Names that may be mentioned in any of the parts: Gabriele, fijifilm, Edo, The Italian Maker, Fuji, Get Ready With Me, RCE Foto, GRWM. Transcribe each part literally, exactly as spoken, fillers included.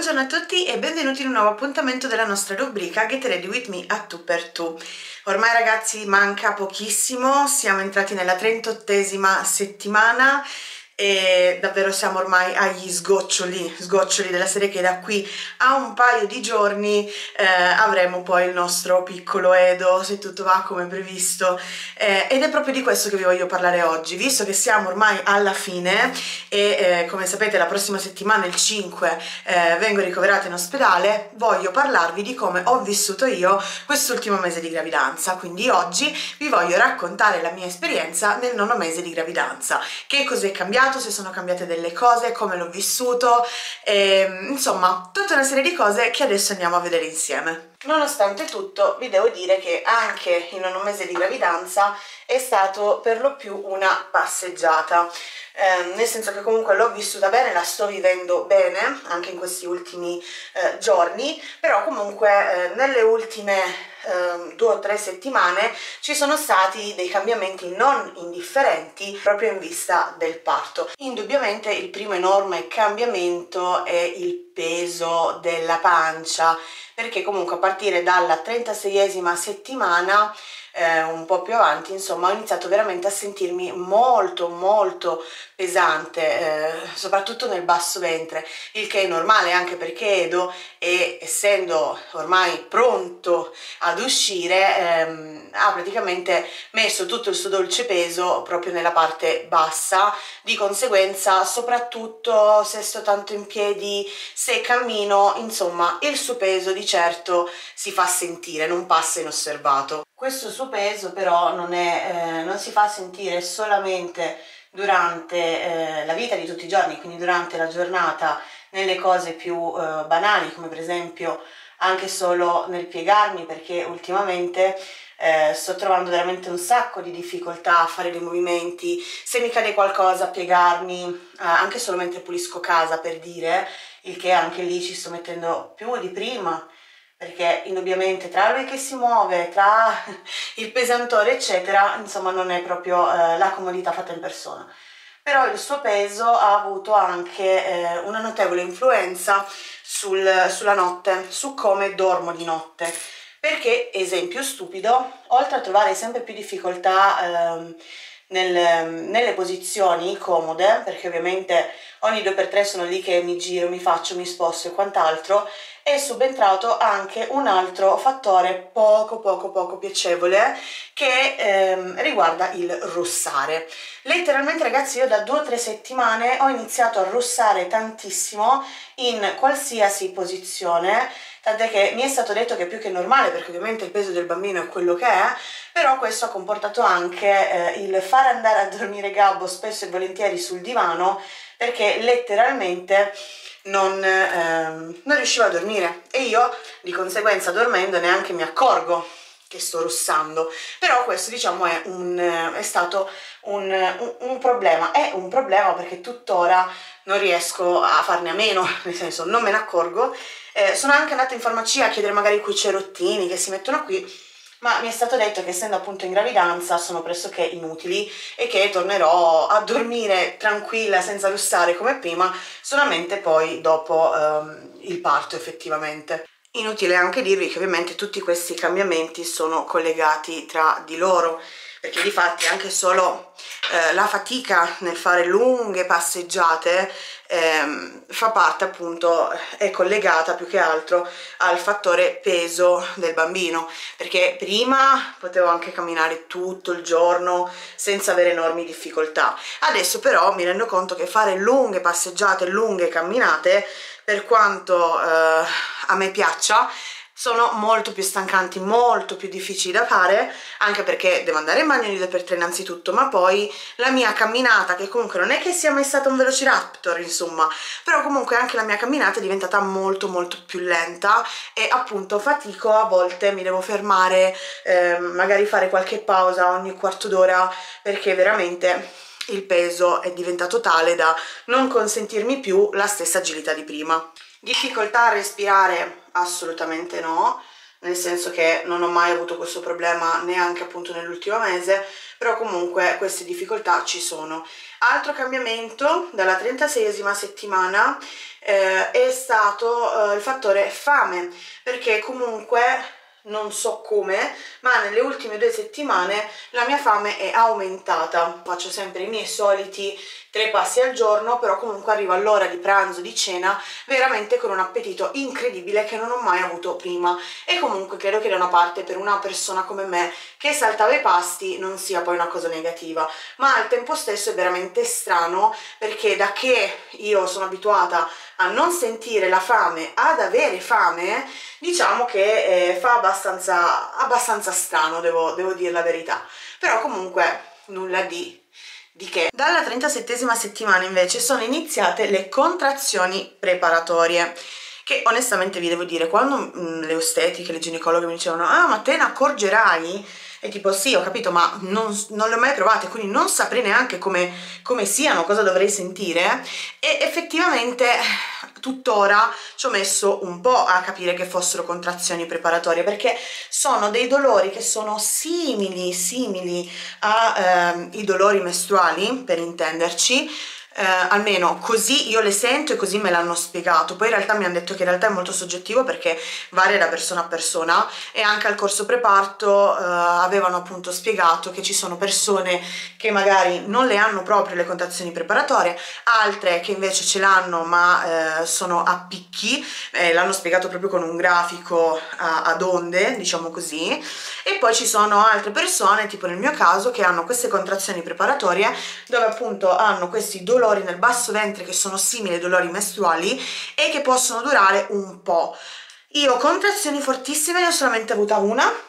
Buongiorno a tutti e benvenuti in un nuovo appuntamento della nostra rubrica Get Ready With Me a tu per tu. Ormai ragazzi manca pochissimo, siamo entrati nella trentottesima settimana e davvero siamo ormai agli sgoccioli, sgoccioli della serie, che da qui a un paio di giorni eh, avremo poi il nostro piccolo Edo, se tutto va come previsto, eh, ed è proprio di questo che vi voglio parlare oggi, visto che siamo ormai alla fine e eh, come sapete la prossima settimana, il cinque, eh, vengo ricoverata in ospedale. Voglio parlarvi di come ho vissuto io quest'ultimo mese di gravidanza, quindi oggi vi voglio raccontare la mia esperienza nel nono mese di gravidanza, che cos'è cambiato, se sono cambiate delle cose, come l'ho vissuto, e, insomma, tutta una serie di cose che adesso andiamo a vedere insieme. Nonostante tutto, vi devo dire che anche il nono mese di gravidanza è stato per lo più una passeggiata, eh, nel senso che comunque l'ho vissuta bene, la sto vivendo bene anche in questi ultimi eh, giorni, però comunque eh, nelle ultime Um, due o tre settimane ci sono stati dei cambiamenti non indifferenti proprio in vista del parto. Indubbiamente il primo enorme cambiamento è il peso della pancia, perché comunque a partire dalla trentaseiesima settimana, eh, un po' più avanti, insomma, ho iniziato veramente a sentirmi molto molto pesante, eh, soprattutto nel basso ventre, il che è normale anche perché Edo, e essendo ormai pronto ad uscire, ehm, ha praticamente messo tutto il suo dolce peso proprio nella parte bassa. Di conseguenza, soprattutto se sto tanto in piedi, se cammino, insomma, il suo peso di certo si fa sentire, non passa inosservato. Questo suo peso però non, è, eh, non si fa sentire solamente durante eh, la vita di tutti i giorni, quindi durante la giornata, nelle cose più eh, banali, come per esempio anche solo nel piegarmi, perché ultimamente Eh, sto trovando veramente un sacco di difficoltà a fare dei movimenti, se mi cade qualcosa a piegarmi, eh, anche solo mentre pulisco casa, per dire, il che anche lì ci sto mettendo più di prima, perché indubbiamente tra lui che si muove, tra il pesantore eccetera, insomma non è proprio eh, la comodità fatta in persona. Però il suo peso ha avuto anche eh, una notevole influenza sul, sulla notte, su come dormo di notte. Perché, esempio stupido, oltre a trovare sempre più difficoltà eh, nel, nelle posizioni comode, perché ovviamente ogni due per tre sono lì che mi giro, mi faccio, mi sposto e quant'altro, è subentrato anche un altro fattore poco poco poco piacevole che eh, riguarda il russare. Letteralmente ragazzi, io da due o tre settimane ho iniziato a russare tantissimo in qualsiasi posizione, tant'è che mi è stato detto che è più che normale, perché ovviamente il peso del bambino è quello che è, però questo ha comportato anche eh, il far andare a dormire Gabbo spesso e volentieri sul divano, perché letteralmente non, ehm, non riuscivo a dormire, e io di conseguenza dormendo neanche mi accorgo che sto russando. Però questo, diciamo, è, un, è stato un, un, un problema, è un problema perché tuttora non riesco a farne a meno, nel senso non me ne accorgo. Eh, sono anche andata in farmacia a chiedere magari quei cerottini che si mettono qui, ma mi è stato detto che essendo appunto in gravidanza sono pressoché inutili e che tornerò a dormire tranquilla senza russare come prima, solamente poi dopo ehm, il parto effettivamente. Inutile anche dirvi che ovviamente tutti questi cambiamenti sono collegati tra di loro, perché di fatti anche solo eh, la fatica nel fare lunghe passeggiate ehm, fa parte, appunto, è collegata più che altro al fattore peso del bambino, perché prima potevo anche camminare tutto il giorno senza avere enormi difficoltà. Adesso però mi rendo conto che fare lunghe passeggiate, lunghe camminate, per quanto eh, a me piaccia, sono molto più stancanti, molto più difficili da fare, anche perché devo andare in bagno di due per tre innanzitutto, ma poi la mia camminata, che comunque non è che sia mai stata un velociraptor, insomma, però comunque anche la mia camminata è diventata molto molto più lenta e appunto fatico, a volte mi devo fermare, eh, magari fare qualche pausa ogni quarto d'ora, perché veramente il peso è diventato tale da non consentirmi più la stessa agilità di prima. Difficoltà a respirare? Assolutamente no, nel senso che non ho mai avuto questo problema neanche appunto nell'ultimo mese, però comunque queste difficoltà ci sono. Altro cambiamento dalla trentaseiesima settimana eh, è stato eh, il fattore fame, perché comunque non so come, ma nelle ultime due settimane la mia fame è aumentata. Faccio sempre i miei soliti tre passi al giorno, però comunque arrivo all'ora di pranzo, di cena, veramente con un appetito incredibile che non ho mai avuto prima, e comunque credo che da una parte per una persona come me che saltava i pasti non sia poi una cosa negativa, ma al tempo stesso è veramente strano, perché da che io sono abituata a non sentire la fame, ad avere fame, diciamo che eh, fa abbastanza, abbastanza strano, devo, devo dire la verità. Però comunque nulla di di che. Dalla trentasettesima settimana invece sono iniziate le contrazioni preparatorie, che onestamente vi devo dire, quando mh, le ostetiche, le ginecologhe mi dicevano «Ah, ma te ne accorgerai?» e tipo «Sì, ho capito, ma non, non le ho mai provate, quindi non saprei neanche come, come siano, cosa dovrei sentire». E effettivamente tuttora ci ho messo un po' a capire che fossero contrazioni preparatorie, perché sono dei dolori che sono simili, simili ai ehm, dolori mestruali, per intenderci, eh, almeno così io le sento e così me l'hanno spiegato. Poi in realtà mi hanno detto che in realtà è molto soggettivo, perché varia da persona a persona, e anche al corso preparto eh, avevano appunto spiegato che ci sono persone che magari non le hanno proprio le contrazioni preparatorie, altre che invece ce l'hanno ma eh, sono a picchi, eh, l'hanno spiegato proprio con un grafico a, ad onde, diciamo così. E poi ci sono altre persone, tipo nel mio caso, che hanno queste contrazioni preparatorie dove appunto hanno questi dolori nel basso ventre che sono simili ai dolori mestruali e che possono durare un po'. Io contrazioni fortissime ne ho solamente avuta una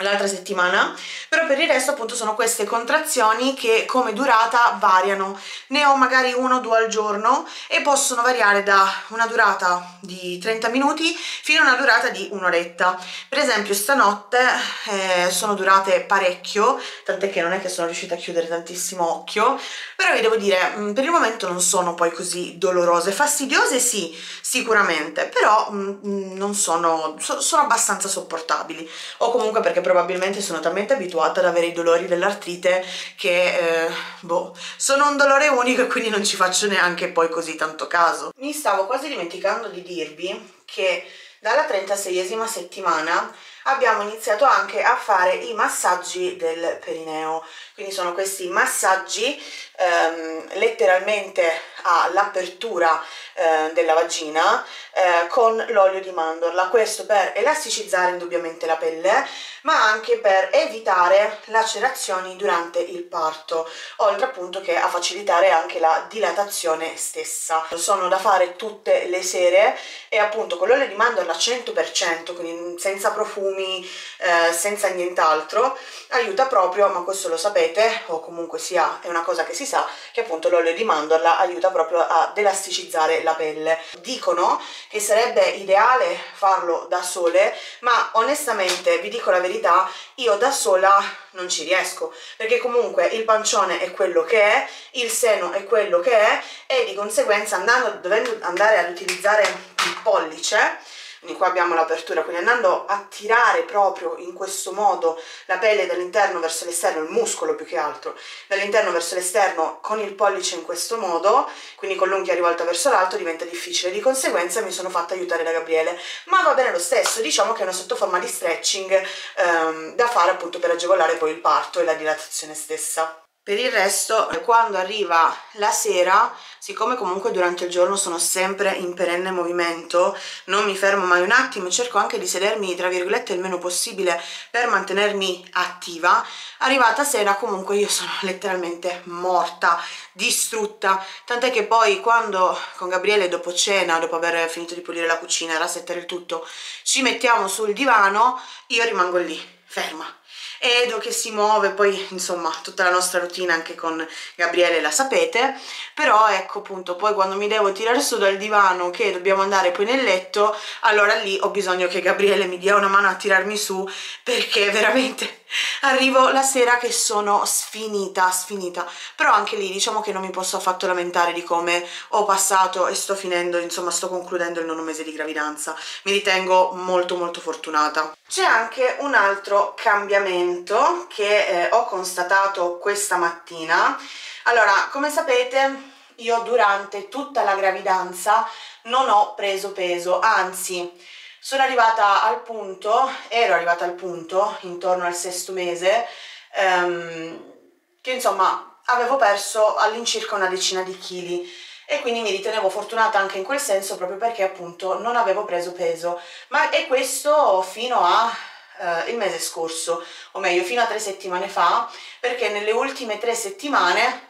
l'altra settimana, però per il resto appunto sono queste contrazioni che come durata variano, ne ho magari uno o due al giorno e possono variare da una durata di trenta minuti fino a una durata di un'oretta. Per esempio stanotte eh, sono durate parecchio, tant'è che non è che sono riuscita a chiudere tantissimo occhio, però vi devo dire per il momento non sono poi così dolorose. Fastidiose sì, sicuramente, però mh, non sono, so, sono abbastanza sopportabili, o comunque perché probabilmente sono talmente abituata ad avere i dolori dell'artrite che eh, boh, sono un dolore unico e quindi non ci faccio neanche poi così tanto caso. Mi stavo quasi dimenticando di dirvi che dalla trentaseiesima settimana abbiamo iniziato anche a fare i massaggi del perineo, quindi sono questi massaggi ehm, letteralmente all'apertura eh, della vagina eh, con l'olio di mandorla, questo per elasticizzare indubbiamente la pelle, ma anche per evitare lacerazioni durante il parto, oltre appunto che a facilitare anche la dilatazione stessa. Sono da fare tutte le sere e appunto con l'olio di mandorla cento per cento, quindi senza profumi, Eh, senza nient'altro, aiuta proprio, ma questo lo sapete o comunque sia è una cosa che si sa, che appunto l'olio di mandorla aiuta proprio ad elasticizzare la pelle. Dicono che sarebbe ideale farlo da sole, ma onestamente vi dico la verità, io da sola non ci riesco, perché comunque il pancione è quello che è, il seno è quello che è, e di conseguenza andando, dovendo andare ad utilizzare il pollice, quindi qua abbiamo l'apertura, quindi andando a tirare proprio in questo modo la pelle dall'interno verso l'esterno, il muscolo più che altro, dall'interno verso l'esterno con il pollice in questo modo, quindi con l'unghia rivolta verso l'alto, diventa difficile. Di conseguenza mi sono fatta aiutare da Gabriele, ma va bene lo stesso, diciamo che è una sottoforma di stretching ehm, da fare appunto per agevolare poi il parto e la dilatazione stessa. Per il resto, quando arriva la sera, siccome comunque durante il giorno sono sempre in perenne movimento, non mi fermo mai un attimo, cerco anche di sedermi tra virgolette il meno possibile per mantenermi attiva, arrivata sera comunque io sono letteralmente morta, distrutta, tant'è che poi quando con Gabriele dopo cena, dopo aver finito di pulire la cucina e rassettare il tutto, ci mettiamo sul divano, io rimango lì, ferma. Edo che si muove, poi insomma tutta la nostra routine anche con Gabriele la sapete, però ecco appunto poi quando mi devo tirare su dal divano che dobbiamo andare poi nel letto, allora lì ho bisogno che Gabriele mi dia una mano a tirarmi su, perché veramente arrivo la sera che sono sfinita, sfinita, però anche lì diciamo che non mi posso affatto lamentare di come ho passato e sto finendo, insomma sto concludendo il nono mese di gravidanza, mi ritengo molto molto fortunata. C'è anche un altro cambiamento che eh, ho constatato questa mattina. Allora, come sapete, io durante tutta la gravidanza non ho preso peso, anzi sono arrivata al punto, ero arrivata al punto intorno al sesto mese, ehm, che insomma avevo perso all'incirca una decina di chili e quindi mi ritenevo fortunata anche in quel senso, proprio perché appunto non avevo preso peso, ma e questo fino a eh, il mese scorso, o meglio fino a tre settimane fa, perché nelle ultime tre settimane,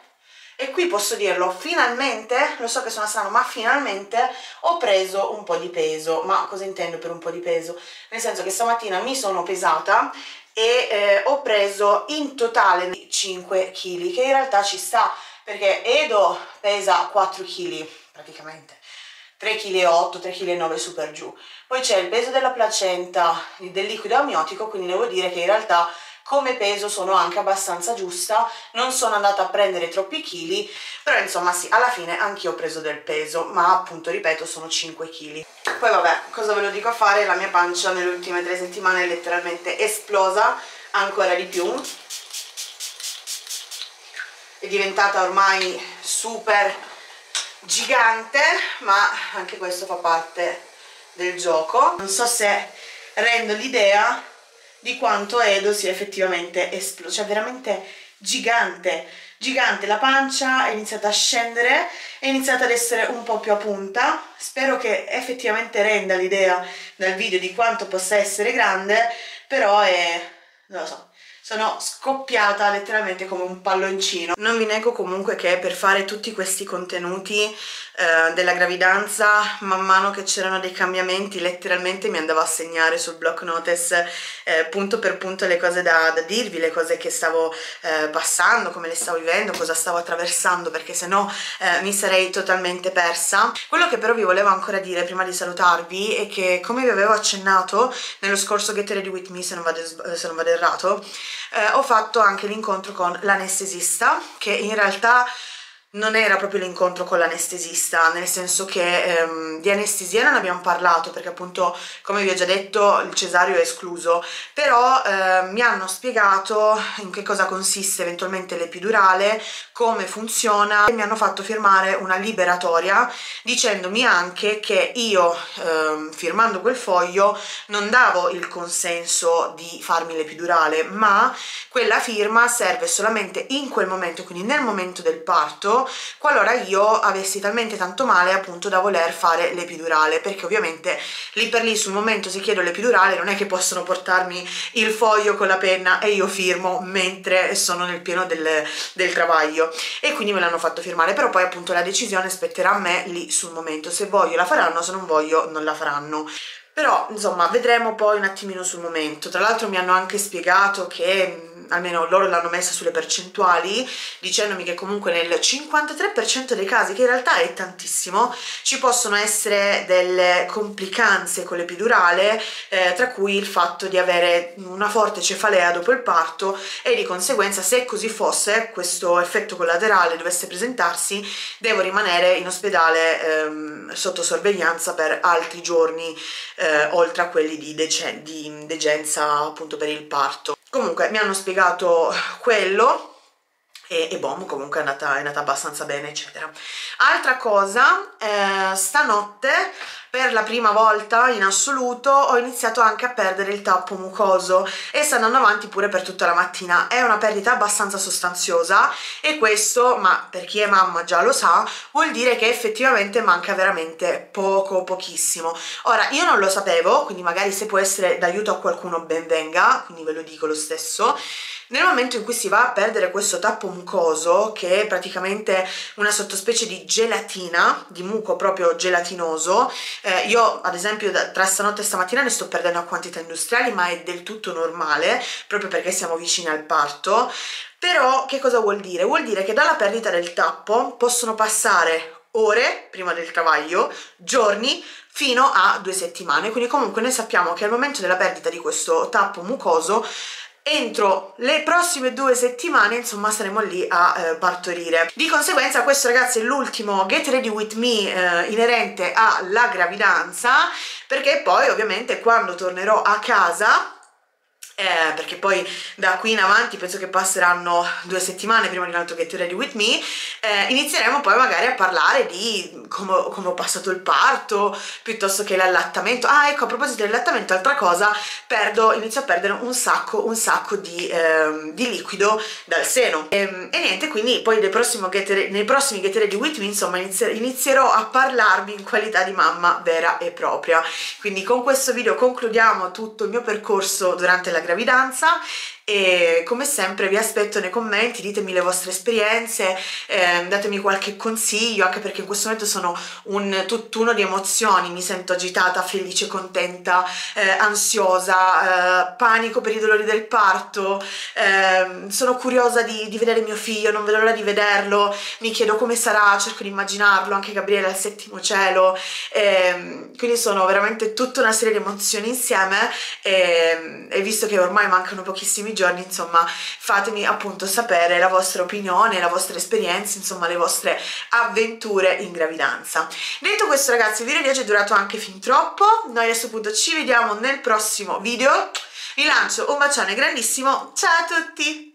e qui posso dirlo, finalmente, lo so che sono strano, ma finalmente ho preso un po' di peso. Ma cosa intendo per un po' di peso? Nel senso che stamattina mi sono pesata e eh, ho preso in totale cinque chili, che in realtà ci sta, perché Edo pesa quattro chili praticamente, tre virgola otto, tre virgola nove su per giù. Poi c'è il peso della placenta, del liquido amniotico, quindi devo dire che in realtà come peso sono anche abbastanza giusta, non sono andata a prendere troppi chili, però insomma sì, alla fine anch'io ho preso del peso, ma appunto ripeto sono cinque chili. Poi vabbè, cosa ve lo dico a fare, la mia pancia nelle ultime tre settimane è letteralmente esplosa ancora di più, è diventata ormai super gigante, ma anche questo fa parte del gioco. Non so se rendo l'idea di quanto Edo sia effettivamente esploso, cioè veramente gigante, gigante, la pancia è iniziata a scendere, è iniziata ad essere un po' più a punta, spero che effettivamente renda l'idea dal video di quanto possa essere grande, però è, non lo so, sono scoppiata letteralmente come un palloncino. Non vi nego comunque che per fare tutti questi contenuti eh, della gravidanza, man mano che c'erano dei cambiamenti, letteralmente mi andavo a segnare sul block notice eh, punto per punto le cose da, da dirvi, le cose che stavo eh, passando, come le stavo vivendo, cosa stavo attraversando, perché sennò eh, mi sarei totalmente persa. Quello che però vi volevo ancora dire prima di salutarvi è che, come vi avevo accennato nello scorso Get Ready With Me, se non vado, se non vado errato, Eh, ho fatto anche l'incontro con l'anestesista, che in realtà non era proprio l'incontro con l'anestesista, nel senso che ehm, di anestesia non abbiamo parlato, perché appunto, come vi ho già detto, il cesareo è escluso, però eh, mi hanno spiegato in che cosa consiste eventualmente l'epidurale, come funziona, e mi hanno fatto firmare una liberatoria, dicendomi anche che io, ehm, firmando quel foglio, non davo il consenso di farmi l'epidurale, ma quella firma serve solamente in quel momento, quindi nel momento del parto, qualora io avessi talmente tanto male appunto da voler fare l'epidurale, perché ovviamente lì per lì sul momento, se chiedo l'epidurale, non è che possono portarmi il foglio con la penna e io firmo mentre sono nel pieno del, del travaglio, e quindi me l'hanno fatto firmare, però poi appunto la decisione spetterà a me lì sul momento, se voglio la faranno, se non voglio non la faranno. Però insomma vedremo poi un attimino sul momento. Tra l'altro mi hanno anche spiegato che, almeno loro l'hanno messa sulle percentuali, dicendomi che comunque nel cinquantatré per cento dei casi, che in realtà è tantissimo, ci possono essere delle complicanze con l'epidurale, eh, tra cui il fatto di avere una forte cefalea dopo il parto, e di conseguenza, se così fosse, questo effetto collaterale dovesse presentarsi, devo rimanere in ospedale ehm, sotto sorveglianza per altri giorni, eh, oltre a quelli di, di degenza appunto per il parto. Comunque mi hanno spiegato quello e, e boh, comunque è andata, è andata abbastanza bene, eccetera. Altra cosa, eh, stanotte per la prima volta in assoluto ho iniziato anche a perdere il tappo mucoso, e sta andando avanti pure per tutta la mattina. È una perdita abbastanza sostanziosa, e questo, ma per chi è mamma già lo sa, vuol dire che effettivamente manca veramente poco, pochissimo. Ora, io non lo sapevo, quindi magari se può essere d'aiuto a qualcuno ben venga, quindi ve lo dico lo stesso. Nel momento in cui si va a perdere questo tappo mucoso, che è praticamente una sottospecie di gelatina, di muco proprio gelatinoso, eh, io ad esempio da, tra stanotte e stamattina ne sto perdendo a quantità industriali, ma è del tutto normale, proprio perché siamo vicini al parto. Però che cosa vuol dire? Vuol dire che dalla perdita del tappo possono passare ore prima del travaglio, giorni, fino a due settimane. Quindi comunque noi sappiamo che al momento della perdita di questo tappo mucoso, entro le prossime due settimane insomma saremo lì a eh, partorire. Di conseguenza questo, ragazzi, è l'ultimo Get Ready With Me eh, inerente alla gravidanza, perché poi ovviamente quando tornerò a casa Eh, perché poi da qui in avanti penso che passeranno due settimane prima di un altro Get Ready With Me, eh, inizieremo poi magari a parlare di come, come ho passato il parto piuttosto che l'allattamento. Ah, ecco, a proposito dell'allattamento, altra cosa, perdo, inizio a perdere un sacco un sacco di, eh, di liquido dal seno e, e niente, quindi poi nel prossimo Get Ready, nei prossimi Get Ready With Me insomma inizierò a parlarvi in qualità di mamma vera e propria. Quindi con questo video concludiamo tutto il mio percorso durante la gravidanza e come sempre vi aspetto nei commenti, ditemi le vostre esperienze, eh, datemi qualche consiglio, anche perché in questo momento sono un tutt'uno di emozioni, mi sento agitata, felice, contenta, eh, ansiosa, eh, panico per i dolori del parto, eh, sono curiosa di, di vedere mio figlio, non vedo l'ora di vederlo, mi chiedo come sarà, cerco di immaginarlo, anche Gabriele al settimo cielo, eh, quindi sono veramente tutta una serie di emozioni insieme eh, e visto che ormai mancano pochissimi giorni, insomma fatemi appunto sapere la vostra opinione, la vostra esperienza, insomma le vostre avventure in gravidanza. Detto questo ragazzi, il video di oggi è durato anche fin troppo, noi a questo punto ci vediamo nel prossimo video, vi lancio un bacione grandissimo, ciao a tutti!